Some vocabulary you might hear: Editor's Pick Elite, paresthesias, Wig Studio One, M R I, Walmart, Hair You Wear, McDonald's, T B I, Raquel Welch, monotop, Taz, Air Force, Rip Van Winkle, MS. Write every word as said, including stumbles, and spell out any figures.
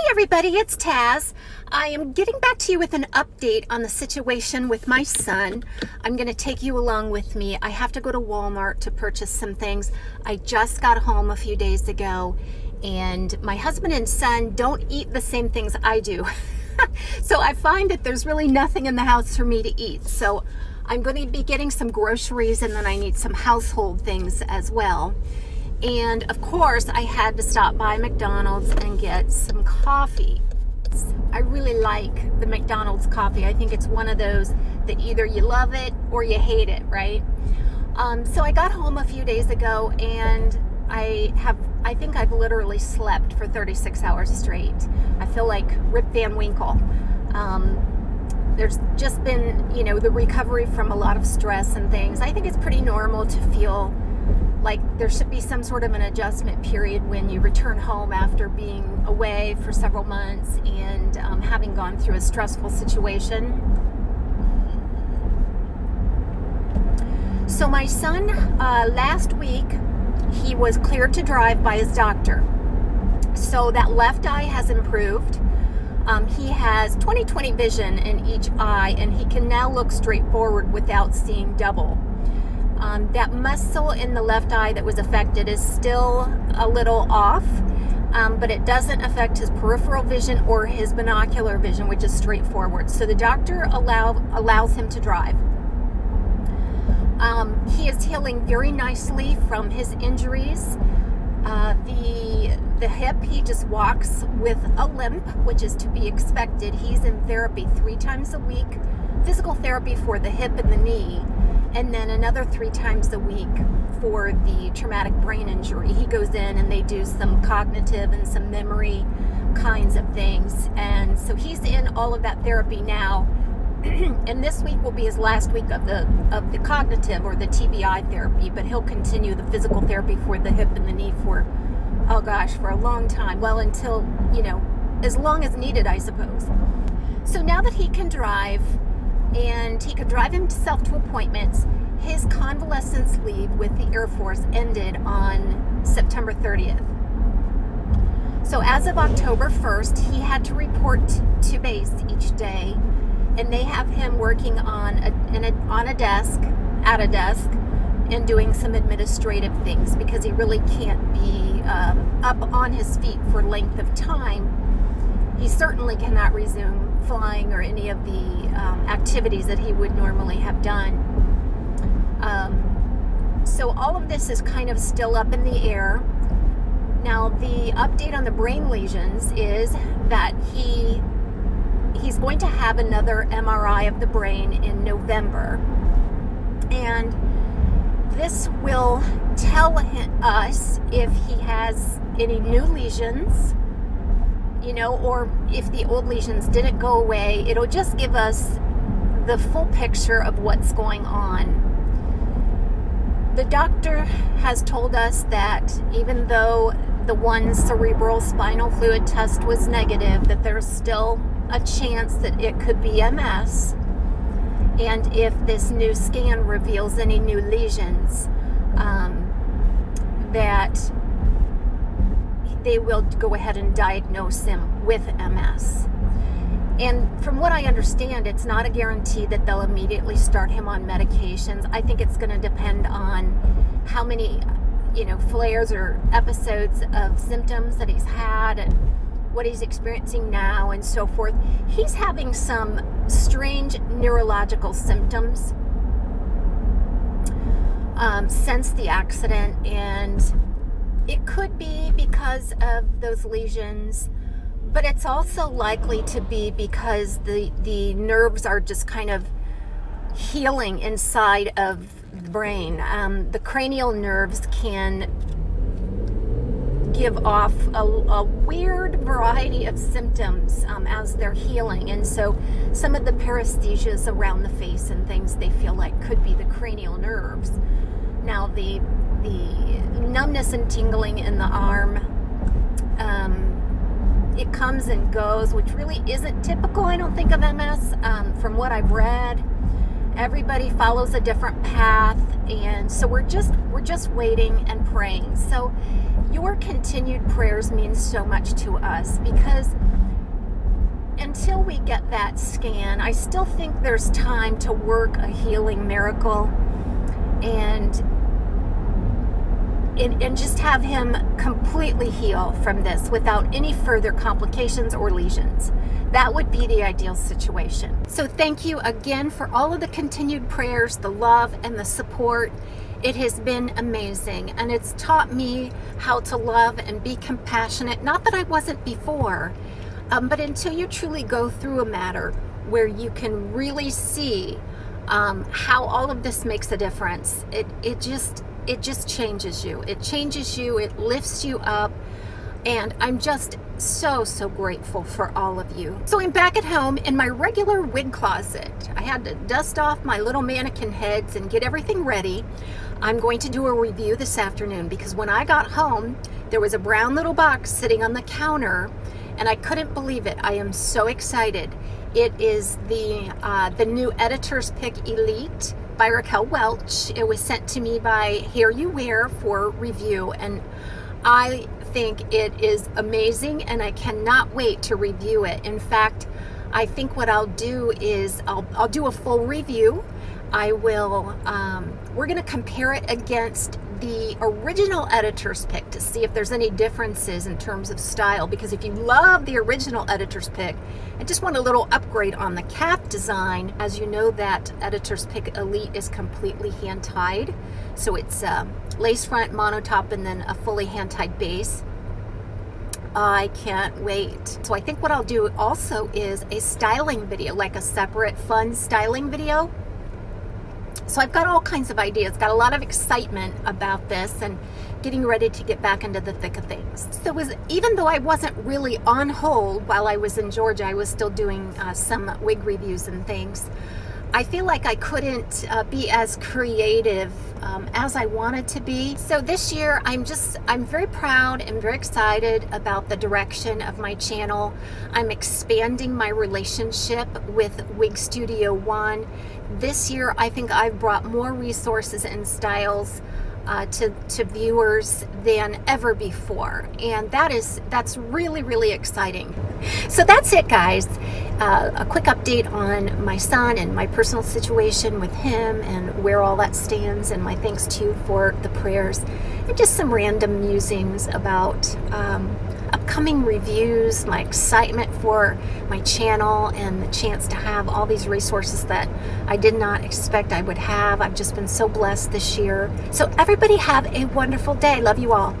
Hey everybody, it's Taz. I am getting back to you with an update on the situation with my son. I'm gonna take you along with me. I have to go to Walmart to purchase some things. I just got home a few days ago and my husband and son don't eat the same things I do. So I find that there's really nothing in the house for me to eat. So I'm gonna be getting some groceries and then I need some household things as well. And of course I had to stop by McDonald's and get some coffee. I really like the McDonald's coffee. I think it's one of those that either you love it or you hate it, right? Um, so I got home a few days ago and I have, I think I've literally slept for thirty-six hours straight. I feel like Rip Van Winkle. Um, there's just been, you know, the recovery from a lot of stress and things. I think it's pretty normal to feel like there should be some sort of an adjustment period when you return home after being away for several months and um, having gone through a stressful situation. So my son, uh, last week, he was cleared to drive by his doctor. So that left eye has improved. Um, he has twenty twenty vision in each eye and he can now look straight forward without seeing double. Um, that muscle in the left eye that was affected is still a little off, um, but it doesn't affect his peripheral vision or his binocular vision, which is straightforward. So the doctor allow, allows him to drive. Um, he is healing very nicely from his injuries. Uh, the, the hip, he just walks with a limp, which is to be expected. He's in therapy three times a week, physical therapy for the hip and the knee, and then another three times a week for the traumatic brain injury. He goes in and they do some cognitive and some memory kinds of things. And so he's in all of that therapy now. And this week will be his last week of the of the cognitive or the T B I therapy, but he'll continue the physical therapy for the hip and the knee for, oh gosh, for a long time. Well, until, you know, as long as needed, I suppose. So now that he can drive, and he could drive himself to appointments. His convalescence leave with the Air Force ended on September thirtieth. So as of October first, he had to report to base each day, and they have him working on a, in a, on a desk, at a desk, and doing some administrative things because he really can't be um, up on his feet for length of time. He certainly cannot resume flying or any of the um, activities that he would normally have done. Um, so all of this is kind of still up in the air. Now the update on the brain lesions is that he he's going to have another M R I of the brain in November. And this will tell him, us if he has any new lesions, you know, or if the old lesions didn't go away. It'll just give us the full picture of what's going on. The doctor has told us that even though the one cerebral spinal fluid test was negative, that there's still a chance that it could be M S. And if this new scan reveals any new lesions, um, that they will go ahead and diagnose him with M S. And from what I understand, it's not a guarantee that they'll immediately start him on medications. I think it's going to depend on how many, you know, flares or episodes of symptoms that he's had and what he's experiencing now and so forth. He's having some strange neurological symptoms um, since the accident, and it could be because of those lesions, but it's also likely to be because the, the nerves are just kind of healing inside of the brain. Um, the cranial nerves can give off a, a weird variety of symptoms um, as they're healing. And so some of the paresthesias around the face and things they feel like could be the cranial nerves. Now the the numbness and tingling in the arm, um, it comes and goes, which really isn't typical, I don't think, of M S. Um, from what I've read, everybody follows a different path, and so we're just we're just waiting and praying. So your continued prayers mean so much to us, because get that scan. I still think there's time to work a healing miracle and and, and just have him completely heal from this without any further complications or lesions. That would be the ideal situation. So thank you again for all of the continued prayers, the love, and the support. It has been amazing, and it's taught me how to love and be compassionate. Not that I wasn't before, um, but until you truly go through a matter where you can really see um, how all of this makes a difference, it, it, just, it just changes you. It changes you, it lifts you up. And I'm just so, so grateful for all of you. So I'm back at home in my regular wig closet. I had to dust off my little mannequin heads and get everything ready. I'm going to do a review this afternoon because when I got home, there was a brown little box sitting on the counter and I couldn't believe it. I am so excited. It is the, uh, the new Editor's Pick Elite by Raquel Welch. It was sent to me by Hair You Wear for review, and I think it is amazing, and I cannot wait to review it. In fact, I think what I'll do is I'll, I'll do a full review. I will, um, we're going to compare it against the original Editor's Pick to see if there's any differences in terms of style, because if you love the original Editor's Pick and just want a little upgrade on the cap design, as you know, that Editor's Pick Elite is completely hand-tied, so it's a lace front, monotop, and then a fully hand-tied base. I can't wait. So I think what I'll do also is a styling video, like a separate fun styling video. So I've got all kinds of ideas, got a lot of excitement about this and getting ready to get back into the thick of things. So it was, even though I wasn't really on hold while I was in Georgia, I was still doing uh, some wig reviews and things. I feel like I couldn't uh, be as creative um, as I wanted to be. So this year, I'm just, I'm very proud and very excited about the direction of my channel. I'm expanding my relationship with Wig Studio One. This year, I think I've brought more resources and styles uh, to, to viewers than ever before. And that is, that's really, really exciting. So that's it, guys. Uh, a quick update on my son and my personal situation with him and where all that stands, and my thanks to you for the prayers, and just some random musings about um, upcoming reviews, my excitement for my channel and the chance to have all these resources that I did not expect I would have. I've just been so blessed this year. So everybody have a wonderful day. Love you all.